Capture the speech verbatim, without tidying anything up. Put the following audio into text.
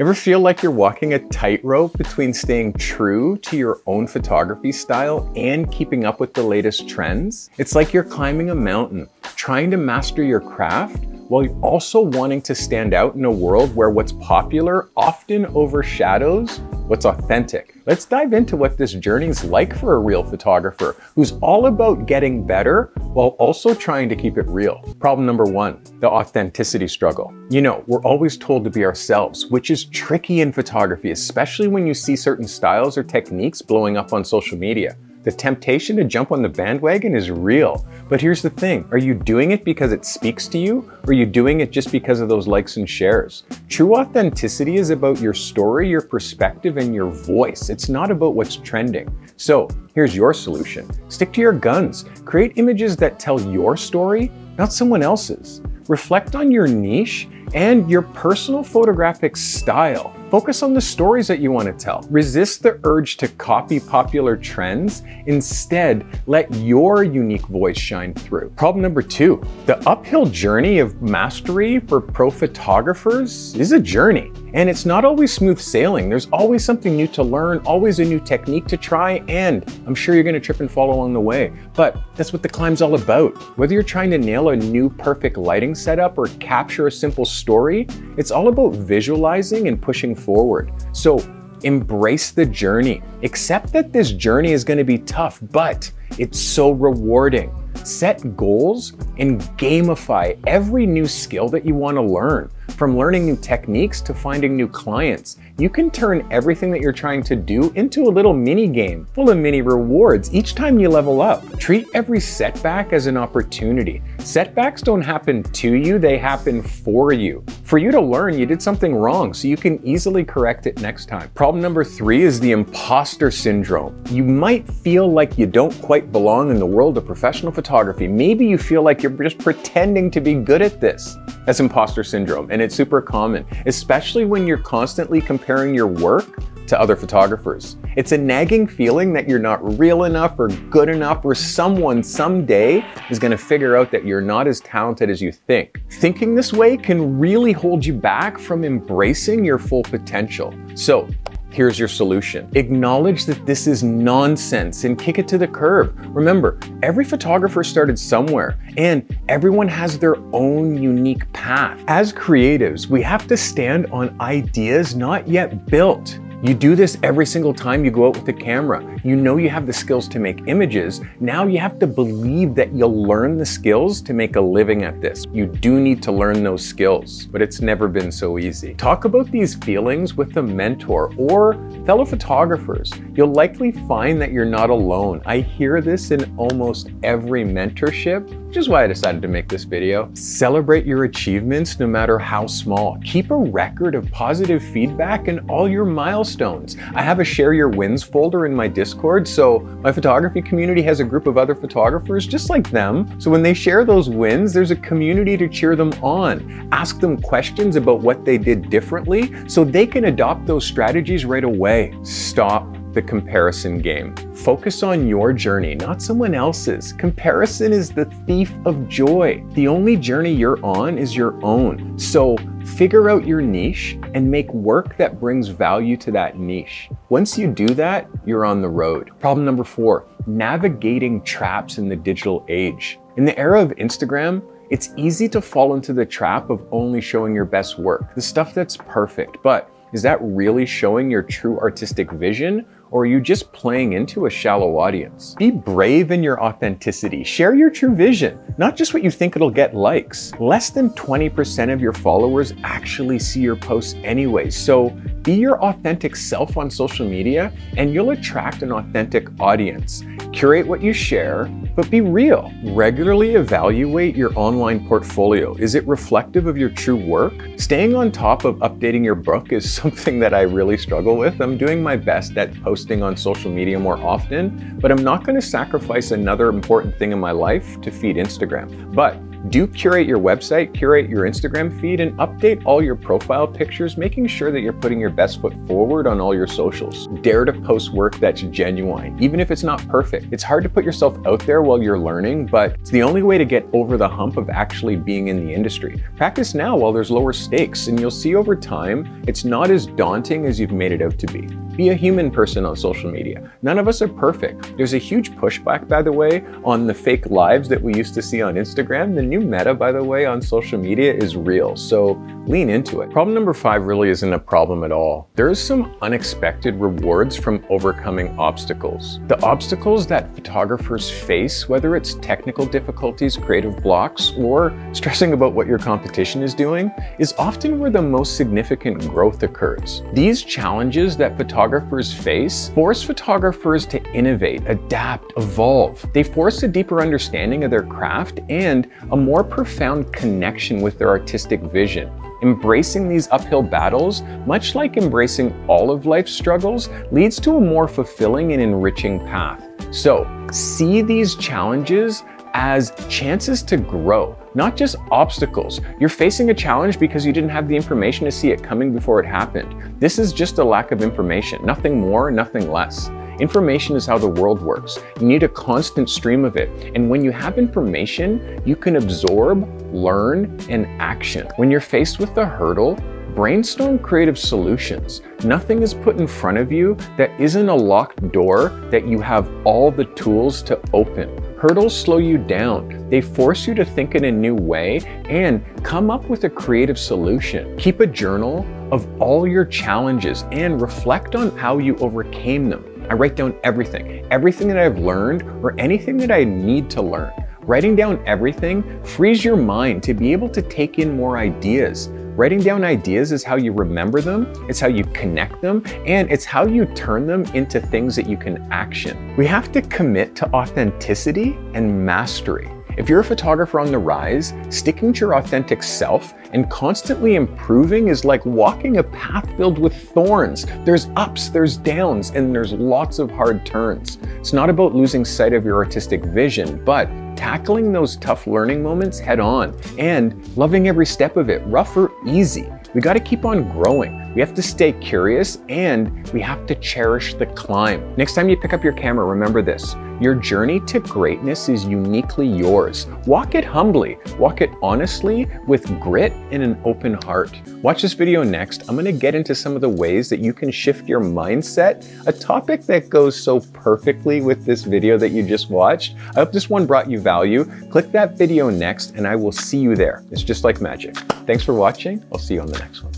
Ever feel like you're walking a tightrope between staying true to your own photography style and keeping up with the latest trends? It's like you're climbing a mountain, trying to master your craft while also wanting to stand out in a world where what's popular often overshadows what's authentic. Let's dive into what this journey's like for a real photographer who's all about getting better while also trying to keep it real. Problem number one, the authenticity struggle. You know, we're always told to be ourselves, which is tricky in photography, especially when you see certain styles or techniques blowing up on social media. The temptation to jump on the bandwagon is real, but here's the thing. Are you doing it because it speaks to you, or are you doing it just because of those likes and shares? True authenticity is about your story, your perspective, and your voice. It's not about what's trending. So here's your solution. Stick to your guns. Create images that tell your story, not someone else's. Reflect on your niche and your personal photographic style. Focus on the stories that you want to tell. Resist the urge to copy popular trends. Instead, let your unique voice shine through. Problem number two, the uphill journey of mastery for pro photographers is a journey. And it's not always smooth sailing. There's always something new to learn, always a new technique to try, and I'm sure you're gonna trip and fall along the way. But that's what the climb's all about. Whether you're trying to nail a new perfect lighting setup or capture a simple story, it's all about visualizing and pushing forward. So embrace the journey. Accept that this journey is gonna be tough, but it's so rewarding. Set goals and gamify every new skill that you want to learn. From learning new techniques to finding new clients, you can turn everything that you're trying to do into a little mini game full of mini rewards each time you level up. Treat every setback as an opportunity. Setbacks don't happen to you, they happen for you. For you to learn you did something wrong so you can easily correct it next time. Problem number three is the imposter syndrome. You might feel like you don't quite belong in the world of professional photography. Maybe you feel like you're just pretending to be good at this. That's imposter syndrome, and it's super common, especially when you're constantly comparing your work to other photographers. It's a nagging feeling that you're not real enough or good enough, or someone someday is gonna figure out that you're not as talented as you think. Thinking this way can really hold you back from embracing your full potential. So here's your solution. Acknowledge that this is nonsense and kick it to the curb. Remember, every photographer started somewhere and everyone has their own unique path. As creatives, we have to stand on ideas not yet built. You do this every single time you go out with the camera. You know you have the skills to make images. Now you have to believe that you'll learn the skills to make a living at this. You do need to learn those skills, but it's never been so easy. Talk about these feelings with a mentor or fellow photographers. You'll likely find that you're not alone. I hear this in almost every mentorship, which is why I decided to make this video. Celebrate your achievements no matter how small. Keep a record of positive feedback and all your milestones. I have a Share Your Wins folder in my Discord, so my photography community has a group of other photographers just like them. So when they share those wins, there's a community to cheer them on. Ask them questions about what they did differently so they can adopt those strategies right away. Stop the comparison game. Focus on your journey, not someone else's. Comparison is the thief of joy. The only journey you're on is your own. So figure out your niche and make work that brings value to that niche. Once you do that, you're on the road. Problem number four, navigating traps in the digital age. In the era of Instagram, it's easy to fall into the trap of only showing your best work, the stuff that's perfect, but is that really showing your true artistic vision, or are you just playing into a shallow audience? Be brave in your authenticity. Share your true vision, not just what you think it'll get likes. Less than twenty percent of your followers actually see your posts anyway, so be your authentic self on social media and you'll attract an authentic audience. Curate what you share, but be real. Regularly evaluate your online portfolio. Is it reflective of your true work? Staying on top of updating your book is something that I really struggle with. I'm doing my best at posting on social media more often, but I'm not going to sacrifice another important thing in my life to feed Instagram. But Do curate your website, curate your Instagram feed, and update all your profile pictures, making sure that you're putting your best foot forward on all your socials. Dare to post work that's genuine, even if it's not perfect. It's hard to put yourself out there while you're learning, but it's the only way to get over the hump of actually being in the industry. Practice now while there's lower stakes, and you'll see over time, it's not as daunting as you've made it out to be. Be a human person on social media. None of us are perfect. There's a huge pushback, by the way, on the fake lives that we used to see on Instagram. The new meta, by the way, on social media is real, so lean into it. Problem number five really isn't a problem at all. There is some unexpected rewards from overcoming obstacles. The obstacles that photographers face, whether it's technical difficulties, creative blocks, or stressing about what your competition is doing, is often where the most significant growth occurs. These challenges that photographers Photographers face force photographers to innovate, adapt, evolve. They force a deeper understanding of their craft and a more profound connection with their artistic vision. Embracing these uphill battles, much like embracing all of life's struggles, leads to a more fulfilling and enriching path. So, see these challenges as chances to grow, not just obstacles. You're facing a challenge because you didn't have the information to see it coming before it happened. This is just a lack of information, nothing more, nothing less. Information is how the world works. You need a constant stream of it. And when you have information, you can absorb, learn, and action. When you're faced with the hurdle, brainstorm creative solutions. Nothing is put in front of you that isn't a locked door that you have all the tools to open. Hurdles slow you down. They force you to think in a new way and come up with a creative solution. Keep a journal of all your challenges and reflect on how you overcame them. I write down everything, everything that I've learned or anything that I need to learn. Writing down everything frees your mind to be able to take in more ideas. Writing down ideas is how you remember them, it's how you connect them, and it's how you turn them into things that you can action. We have to commit to authenticity and mastery. If you're a photographer on the rise, sticking to your authentic self and constantly improving is like walking a path filled with thorns. There's ups, there's downs, and there's lots of hard turns. It's not about losing sight of your artistic vision, but tackling those tough learning moments head on and loving every step of it, rough or easy. We got to keep on growing. We have to stay curious and we have to cherish the climb. Next time you pick up your camera, remember this. Your journey to greatness is uniquely yours. Walk it humbly, walk it honestly, with grit and an open heart. Watch this video next. I'm going to get into some of the ways that you can shift your mindset, a topic that goes so perfectly with this video that you just watched. I hope this one brought you value. Click that video next and I will see you there. It's just like magic. Thanks for watching. I'll see you on the next one.